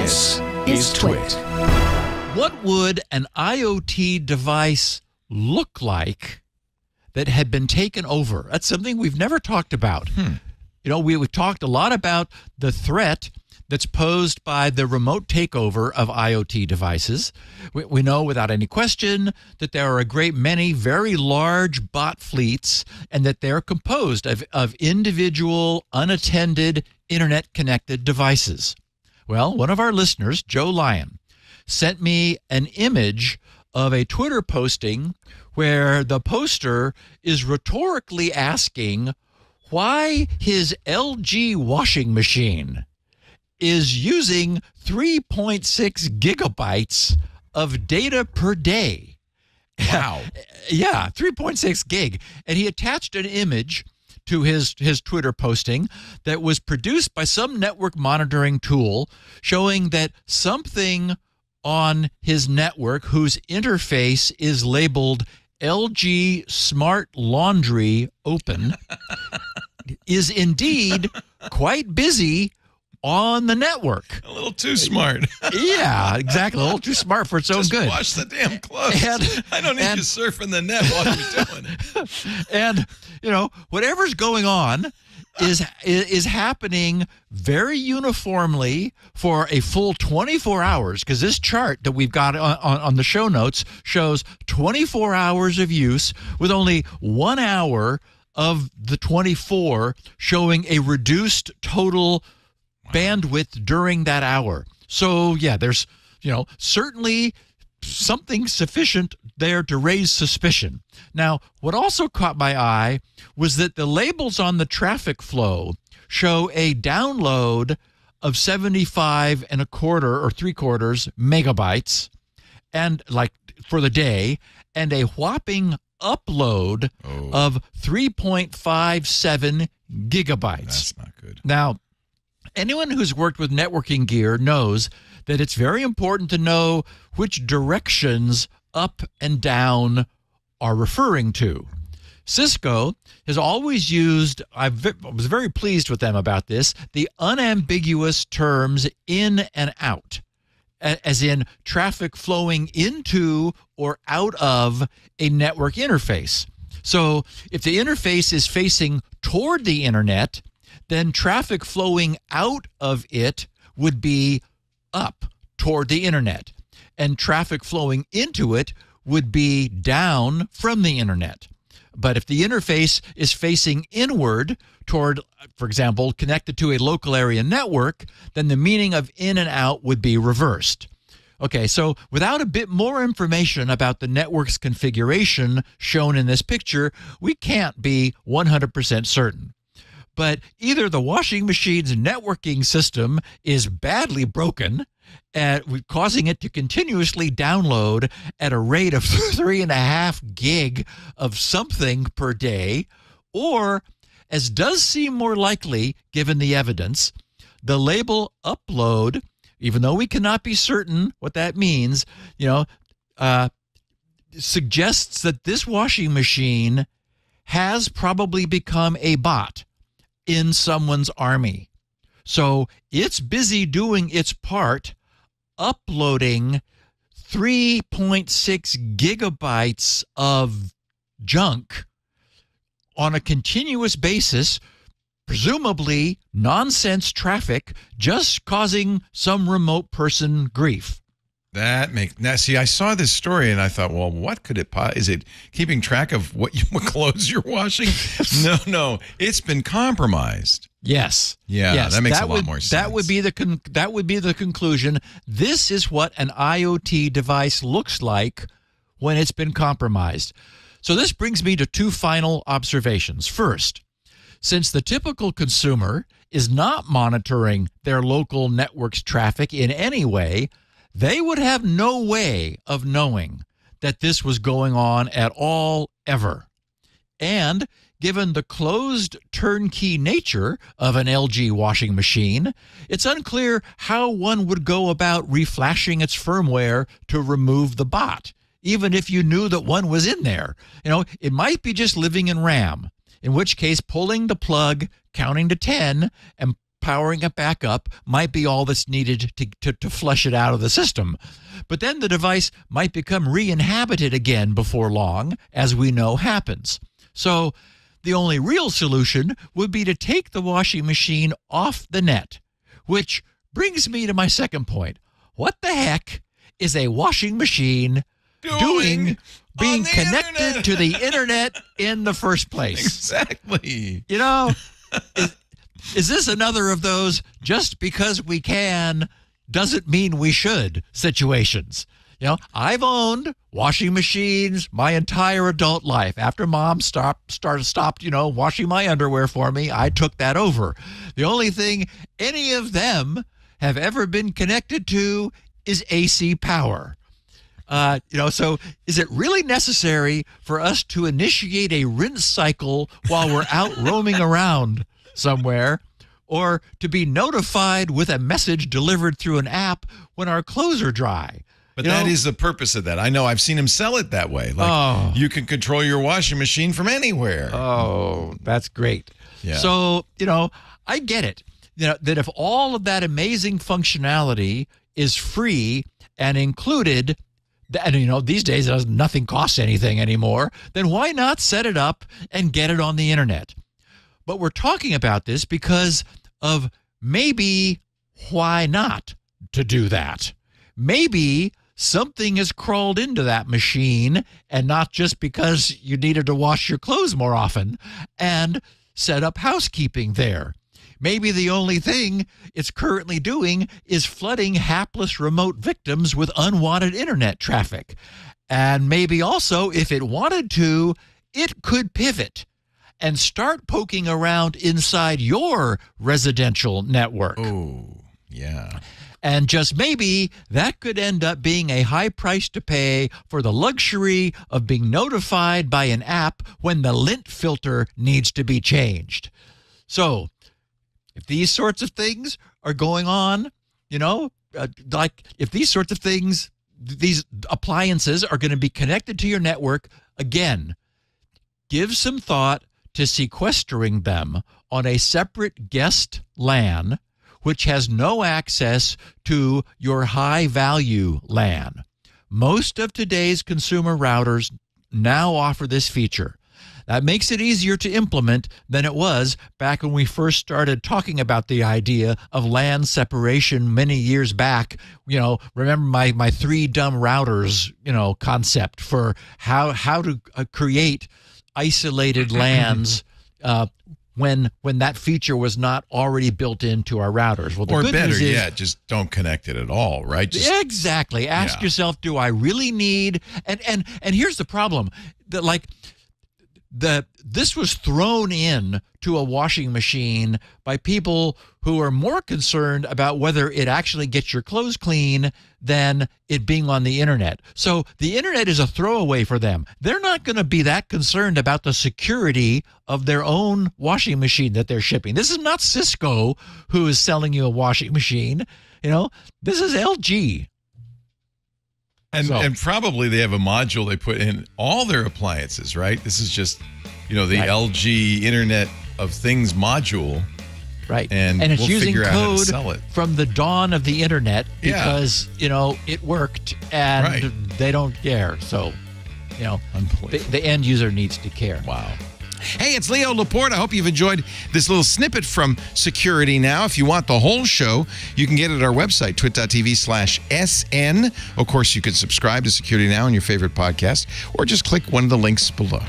This is TWiT. What would an IoT device look like that had been taken over? That's something we've never talked about. You know, we've talked a lot about the threat that's posed by the remote takeover of IoT devices. We know without any question that there are a great many very large bot fleets, and that they're composed of individual, unattended, internet-connected devices. Well, one of our listeners, Joe Lyon, sent me an image of a Twitter posting where the poster is rhetorically asking why his LG washing machine is using 3.6 gigabytes of data per day. Wow. Yeah, 3.6 gig. And he attached an image to his Twitter posting that was produced by some network monitoring tool, showing that something on his network whose interface is labeled LG Smart Laundry Open is indeed quite busy on the network. A little too smart. Yeah, exactly. A little too smart for its own good. Just wash the damn clothes. I don't need you surfing the net while you're doing it. And, you know, whatever's going on is happening very uniformly for a full 24 hours, because this chart that we've got on the show notes shows 24 hours of use, with only 1 hour of the 24 showing a reduced total bandwidth during that hour. So yeah, there's, you know, certainly something sufficient there to raise suspicion. Now, what also caught my eye was that the labels on the traffic flow show a download of 75.25 or 3/4 megabytes, and like for the day, and a whopping upload of 3.57 gigabytes. That's not good. Now, anyone who's worked with networking gear knows that it's very important to know which directions up and down are referring to. Cisco has always used, I was very pleased with them about this, the unambiguous terms in and out, as in traffic flowing into or out of a network interface. So if the interface is facing toward the internet, then traffic flowing out of it would be up toward the internet, and traffic flowing into it would be down from the internet. But if the interface is facing inward toward, for example, connected to a local area network, then the meaning of in and out would be reversed. Okay, so without a bit more information about the network's configuration shown in this picture, we can't be 100% certain. But either the washing machine's networking system is badly broken, causing it to continuously download at a rate of 3.5 gig of something per day, or, as does seem more likely given the evidence, the label upload, even though we cannot be certain what that means, you know, suggests that this washing machine has probably become a bot in someone's army. So it's busy doing its part, uploading 3.6 gigabytes of junk on a continuous basis, presumably nonsense traffic, just causing some remote person grief. That makes, now see, I saw this story and I thought, well, what could it, is it keeping track of what clothes you're washing? No, it's been compromised. Yes. Yeah, yes. That makes that a lot more sense. That would be the conclusion. This is what an IoT device looks like when it's been compromised. So this brings me to two final observations. First, since the typical consumer is not monitoring their local network's traffic in any way, they would have no way of knowing that this was going on at all, ever. And given the closed turnkey nature of an LG washing machine, it's unclear how one would go about reflashing its firmware to remove the bot, even if you knew that one was in there. You know, it might be just living in RAM, in which case pulling the plug, counting to 10, and powering it back up might be all that's needed to flush it out of the system. But then the device might become re-inhabited again before long, as we know happens. So the only real solution would be to take the washing machine off the net, which brings me to my second point. What the heck is a washing machine doing being connected to the internet in the first place? Exactly. You know, is this another of those just because we can doesn't mean we should situations? You know, I've owned washing machines my entire adult life. After Mom stopped, you know, washing my underwear for me, I took that over. The only thing any of them have ever been connected to is AC power. You know, so is it really necessary for us to initiate a rinse cycle while we're out roaming around somewhere, or to be notified with a message delivered through an app when our clothes are dry? But you that is the purpose of that. I know I've seen him sell it that way. Like, you can control your washing machine from anywhere. Oh, that's great. Yeah. So, you know, I get it. You know, that if all of that amazing functionality is free and included, and, you know, these days nothing costs anything anymore, then why not set it up and get it on the internet? But we're talking about this because of maybe why not to do that. Maybe something has crawled into that machine, and not just because you needed to wash your clothes more often, and set up housekeeping there. Maybe the only thing it's currently doing is flooding hapless remote victims with unwanted internet traffic. And maybe also, if it wanted to, it could pivot and start poking around inside your residential network. Oh, yeah. And just maybe that could end up being a high price to pay for the luxury of being notified by an app when the lint filter needs to be changed. So if these sorts of things are going on, you know, like if these sorts of things, these appliances are going to be connected to your network, again, give some thought to sequestering them on a separate guest LAN, which has no access to your high-value LAN. Most of today's consumer routers now offer this feature. That makes it easier to implement than it was back when we first started talking about the idea of LAN separation many years back. You know, remember my three dumb routers, you know, concept for how to create isolated LANs when that feature was not already built into our routers. Well, or better yet, just don't connect it at all, right? Just, exactly. Ask yourself, do I really need? And here's the problem, that like this was thrown in to a washing machine by people who are more concerned about whether it actually gets your clothes clean than it being on the internet. So the internet is a throwaway for them. They're not going to be that concerned about the security of their own washing machine that they're shipping. This is not Cisco who is selling you a washing machine. You know, this is LG. And probably they have a module they put in all their appliances, right? This is just, you know, the LG Internet of Things module. Right. And it's using code from the dawn of the internet because, you know, it worked and they don't care. So, you know, the end user needs to care. Wow. Hey, it's Leo Laporte. I hope you've enjoyed this little snippet from Security Now. If you want the whole show, you can get it at our website, TWiT.tv/SN. Of course, you can subscribe to Security Now on your favorite podcast or just click one of the links below.